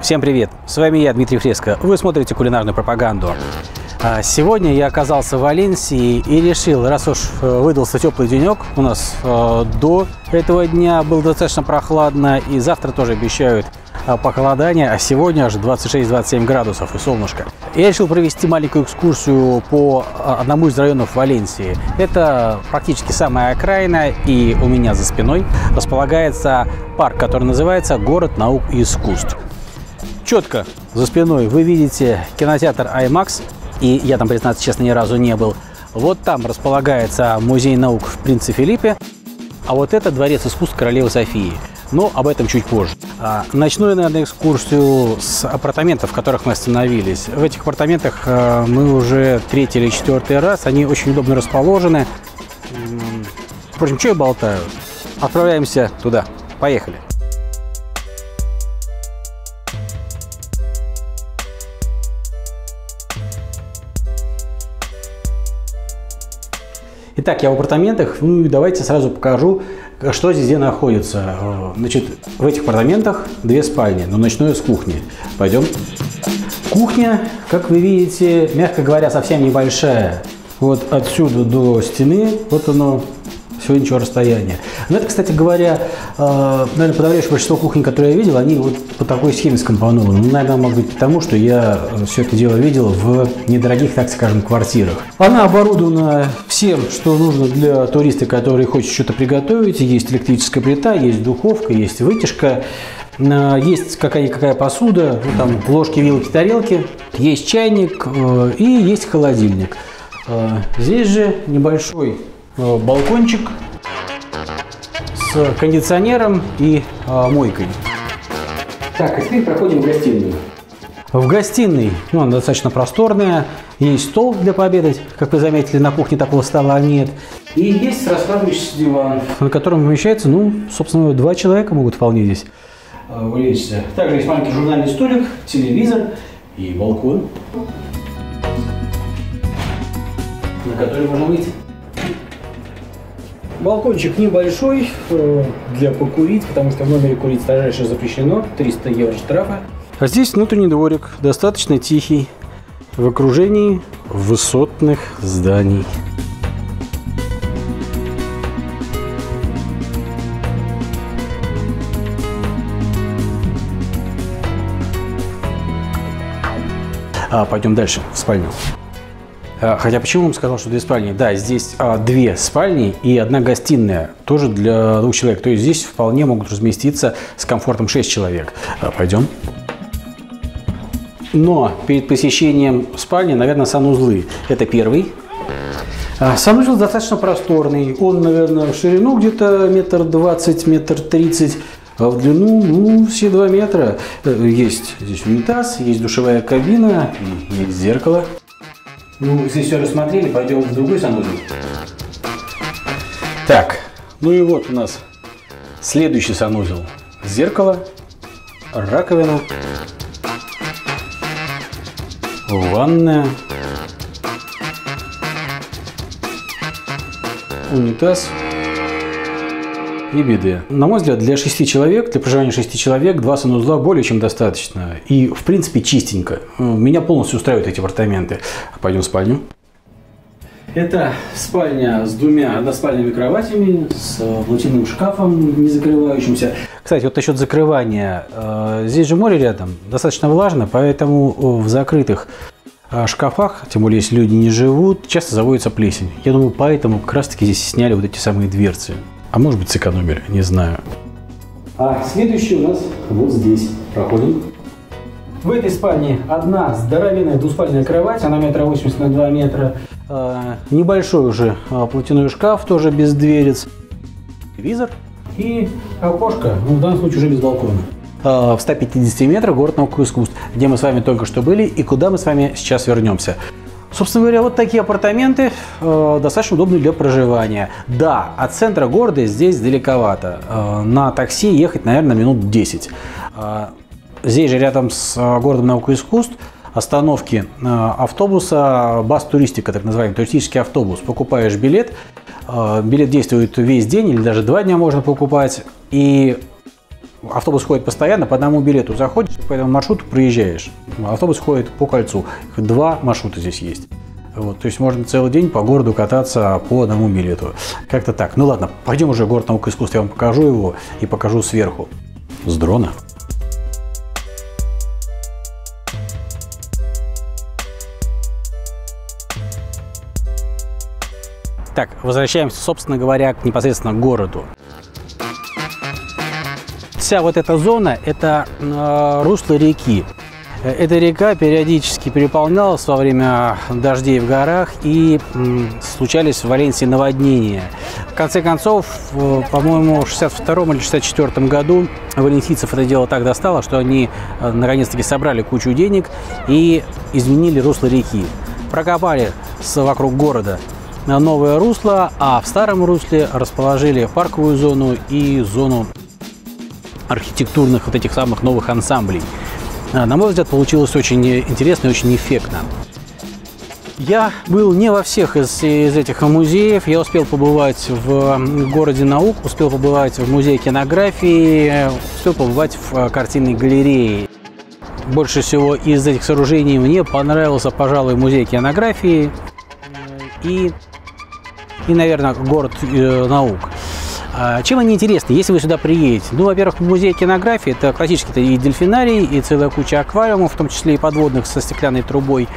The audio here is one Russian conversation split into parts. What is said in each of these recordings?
Всем привет! С вами я, Дмитрий Фреско. Вы смотрите кулинарную пропаганду. Сегодня я оказался в Валенсии и решил, раз уж выдался теплый денек, у нас до этого дня было достаточно прохладно, и завтра тоже обещают похолодание, а сегодня аж 26-27 градусов и солнышко. Я решил провести маленькую экскурсию по одному из районов Валенсии. Это практически самая окраина, и у меня за спиной располагается парк, который называется «Город наук и искусств». Четко за спиной вы видите кинотеатр IMAX, и я там, признаться честно, ни разу не был. Вот там располагается музей наук в Принце Филиппе, а вот это дворец искусств королевы Софии. Но об этом чуть позже. Начну я, наверное, экскурсию с апартаментов, в которых мы остановились. В этих апартаментах мы уже третий или четвертый раз. Они очень удобно расположены. Впрочем, что я болтаю? Отправляемся туда. Поехали. Итак, я в апартаментах. Ну и давайте сразу покажу, что здесь находится. Значит, в этих апартаментах две спальни, но начну с кухни. Пойдем. Кухня, как вы видите, мягко говоря, совсем небольшая. Вот отсюда до стены, вот оно, всего ничего расстояние. Но это, кстати говоря, наверное, подавляющее большинство кухонь, которые я видел, они вот по такой схеме скомпонованы. Ну, наверное, может быть потому, что я все это дело видел в недорогих, так скажем, квартирах. Она оборудована всем, что нужно для туриста, который хочет что-то приготовить. Есть электрическая плита, есть духовка, есть вытяжка, есть какая-никакая посуда, ну, там ложки, вилки, тарелки, есть чайник и есть холодильник. Здесь же небольшой балкончик с кондиционером и мойкой. Так, а теперь проходим в гостиную. В гостиной, ну, она достаточно просторная, есть стол для пообедать, как вы заметили, на кухне такого стола нет. И есть раскладывающийся диван, на котором помещается, ну, собственно, два человека могут вполне здесь улечься. Также есть маленький журнальный столик, телевизор и балкон, на который можно выйти. Балкончик небольшой для покурить, потому что в номере курить строжайше запрещено, 300 евро штрафа. А здесь внутренний дворик, достаточно тихий, в окружении высотных зданий. Пойдем дальше, в спальню. Хотя почему он сказал, что две спальни? Да, здесь две спальни и одна гостиная, тоже для двух человек. То есть здесь вполне могут разместиться с комфортом 6 человек. Пойдем. Но перед посещением спальни, наверное, санузлы. Это первый. Санузел достаточно просторный. Он, наверное, в ширину где-то 1,20 м, 1,30 м. А в длину, ну, все 2 метра. Есть здесь унитаз, есть душевая кабина, есть зеркало. Ну, здесь все рассмотрели, пойдем в другой санузел. Так, ну и вот у нас следующий санузел. Зеркало, раковина, ванная, унитаз и биде. На мой взгляд, для 6 человек, для проживания 6 человек, 2 санузла более чем достаточно. И, в принципе, чистенько. Меня полностью устраивают эти апартаменты. Пойдем в спальню. Это спальня с двумя односпальными кроватями, с платяным шкафом, не закрывающимся. Кстати, вот насчет закрывания. Здесь же море рядом, достаточно влажно, поэтому в закрытых шкафах, тем более, если люди не живут, часто заводится плесень. Я думаю, поэтому как раз-таки здесь сняли вот эти самые дверцы. А может быть, сэкономили, не знаю. А следующий у нас вот здесь. Проходим. В этой спальне одна здоровенная двуспальная кровать, она 1,80 на 2 метра. Небольшой уже платяной шкаф, тоже без дверец. Телевизор и окошко, ну, в данном случае уже без балкона. В 150 метрах город наук и искусств, где мы с вами только что были и куда мы с вами сейчас вернемся. Собственно говоря, вот такие апартаменты достаточно удобны для проживания. Да, от центра города здесь далековато. На такси ехать, наверное, минут 10. Здесь же рядом с городом наук и искусств остановки автобуса бас-туристика, так называемый туристический автобус. Покупаешь билет, билет действует весь день или даже 2 дня можно покупать, и автобус ходит постоянно, по одному билету заходишь, по этому маршруту проезжаешь. Автобус ходит по кольцу, 2 маршрута здесь есть. Вот, то есть можно целый день по городу кататься по одному билету. Как-то так. Ну ладно, пойдем уже в город наук и искусств. Я вам покажу его и покажу сверху. С дрона. Так, возвращаемся, собственно говоря, непосредственно к городу. Вся вот эта зона – это русло реки. Эта река периодически переполнялась во время дождей в горах, и случались в Валенсии наводнения. В конце концов, по-моему, в 1962 или 1964 году валенсийцев это дело так достало, что они наконец-таки собрали кучу денег и изменили русло реки. Прокопали вокруг города новое русло, а в старом русле расположили парковую зону и зону архитектурных вот этих самых новых ансамблей. На мой взгляд, получилось очень интересно и очень эффектно. Я был не во всех из этих музеев. Я успел побывать в городе наук, успел побывать в музее кинографии, успел побывать в картинной галерее. Больше всего из этих сооружений мне понравился, пожалуй, музей кинографии и наверное, город наук. Чем они интересны, если вы сюда приедете? Ну, во-первых, музей кинографии – это классически это и дельфинарий, и целая куча аквариумов, в том числе и подводных со стеклянной трубой.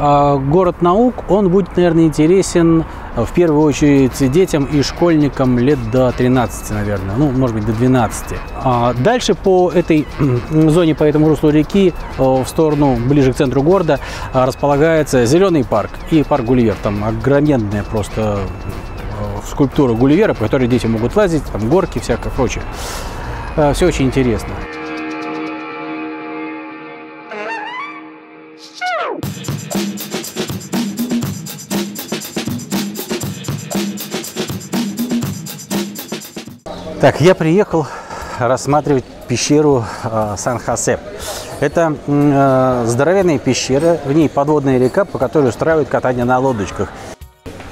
Город наук, он будет, наверное, интересен в первую очередь детям и школьникам лет до 13, наверное, ну, может быть, до 12. Дальше по этой зоне, по этому руслу реки, в сторону, ближе к центру города, располагается зеленый парк и парк Гулливер. Там огроменная просто скульптура Гулливера, по которой дети могут лазить, там горки, всякое прочее. Все очень интересно. Так, я приехал рассматривать пещеру Сан-Хосеп. Это здоровенная пещера, в ней подводная река, по которой устраивают катание на лодочках.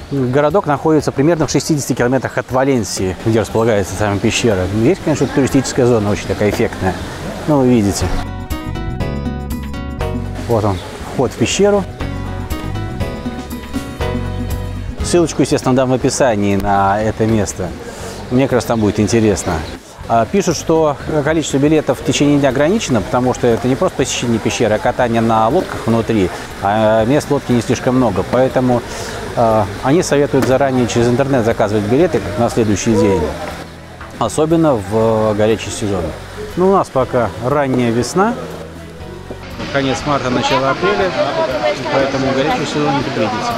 Городок находится примерно в 60 километрах от Валенсии, где располагается сама пещера. Есть, конечно, туристическая зона, очень такая эффектная. Ну, вы видите. Вот он, вход в пещеру. Ссылочку, естественно, дам в описании на это место. Мне как раз там будет интересно. Пишут, что количество билетов в течение дня ограничено, потому что это не просто посещение пещеры, а катание на лодках внутри. А мест лодки не слишком много. Поэтому они советуют заранее через интернет заказывать билеты как на следующий день. Особенно в горячий сезон. Ну, у нас пока ранняя весна. Конец марта, начало апреля. Поэтому горячий сезон не предвидится.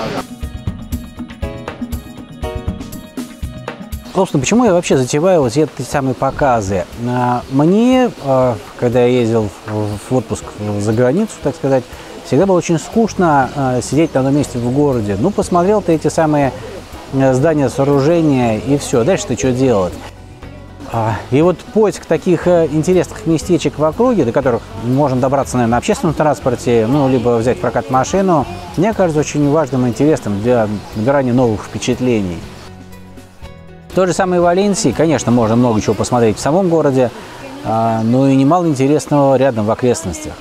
Собственно, почему я вообще затеваю вот эти самые показы? Мне, когда я ездил в отпуск за границу, так сказать, всегда было очень скучно сидеть на одном месте в городе. Ну, посмотрел ты эти самые здания, сооружения и все. Дальше-то что делать? И вот поиск таких интересных местечек в округе, до которых можно добраться, наверное, на общественном транспорте, ну, либо взять прокат-машину, мне кажется очень важным и интересным для набирания новых впечатлений. В той же самой Валенсии, конечно, можно много чего посмотреть в самом городе, но и немало интересного рядом в окрестностях.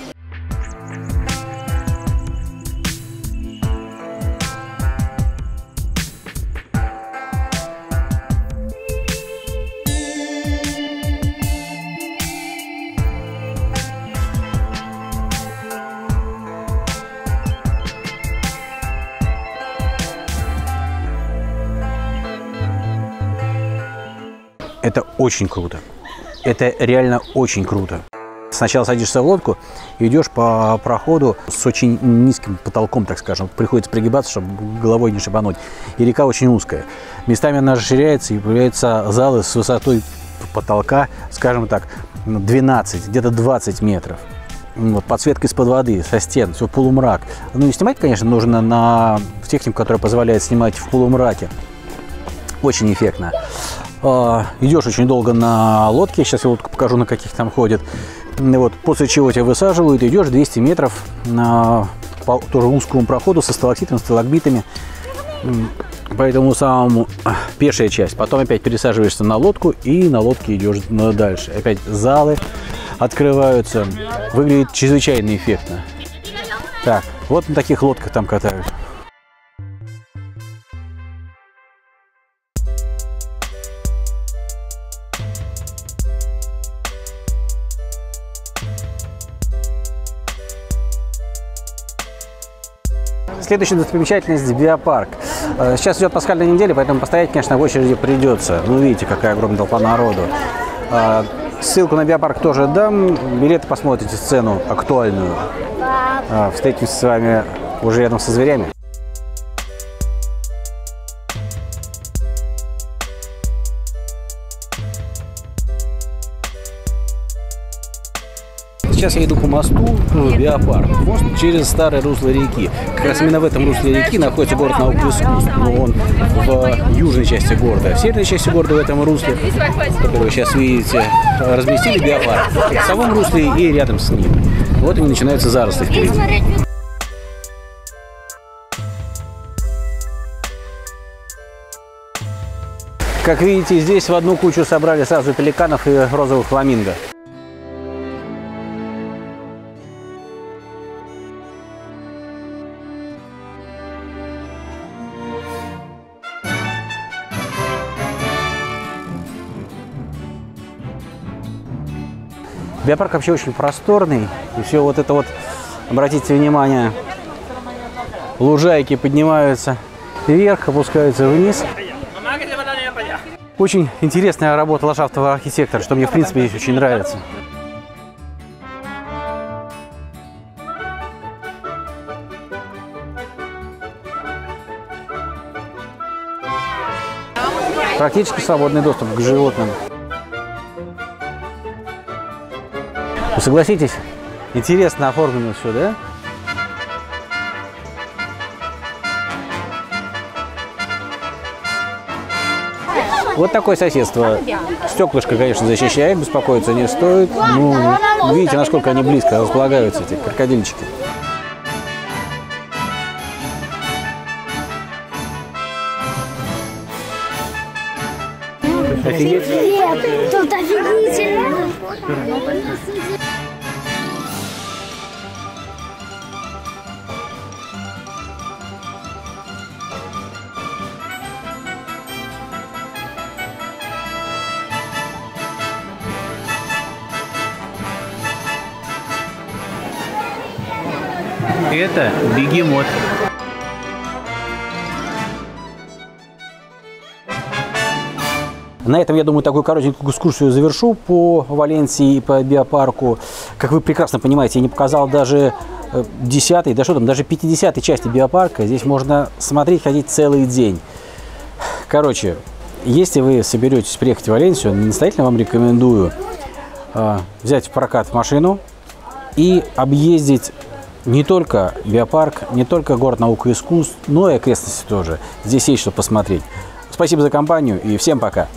Это очень круто. Это реально очень круто. Сначала садишься в лодку и идешь по проходу с очень низким потолком, так скажем. Приходится пригибаться, чтобы головой не шибануть. И река очень узкая. Местами она расширяется, и появляются залы с высотой потолка, скажем так, 12, где-то 20 метров. Вот, подсветка из-под воды, со стен, все полумрак. Ну и снимать, конечно, нужно на технику, которая позволяет снимать в полумраке. Очень эффектно. Идешь очень долго на лодке, сейчас я лодку покажу, на каких там ходят. Вот, после чего тебя высаживают, идешь 200 метров по тоже узкому проходу со сталактитами, сталагмитами. По этому самому пешая часть. Потом опять пересаживаешься на лодку и на лодке идешь дальше. Опять залы открываются. Выглядит чрезвычайно эффектно. Так, вот на таких лодках там катают. Следующая достопримечательность – биопарк. Сейчас идет пасхальная неделя, поэтому постоять, конечно, в очереди придется. Ну, видите, какая огромная толпа народу. Ссылку на биопарк тоже дам. Билеты посмотрите, сцену актуальную. Встретимся с вами уже рядом со зверями. Сейчас я иду по мосту в биопарк. Мост через старое русло реки. Как раз именно в этом русле реки находится город наук и искусств. Но он в южной части города. В северной части города в этом русле, который вы сейчас видите, разместили биопарк. В самом русле и рядом с ним. Вот и начинаются заросли впереди. Как видите, здесь в одну кучу собрали сразу пеликанов и розовых фламинго. Биопарк вообще очень просторный, и все вот это вот, обратите внимание, лужайки поднимаются вверх, опускаются вниз. Очень интересная работа ландшафтного архитектора, что мне в принципе здесь очень нравится. Практически свободный доступ к животным. Согласитесь, интересно оформлено все, да? Вот такое соседство. Стеклышко, конечно, защищает, беспокоиться не стоит. Ну, видите, насколько они близко располагаются, эти крокодильчики. Офигеть! Привет! Тут офигительно! Это бегемот. На этом, я думаю, такую коротенькую экскурсию завершу по Валенсии и по биопарку. Как вы прекрасно понимаете, я не показал даже 10-й, да что там, даже 50-й части биопарка. Здесь можно смотреть, ходить целый день. Короче, если вы соберетесь приехать в Валенсию, настоятельно вам рекомендую взять в прокат машину и объездить не только биопарк, не только город наук и искусств, но и окрестности тоже. Здесь есть что посмотреть. Спасибо за компанию и всем пока!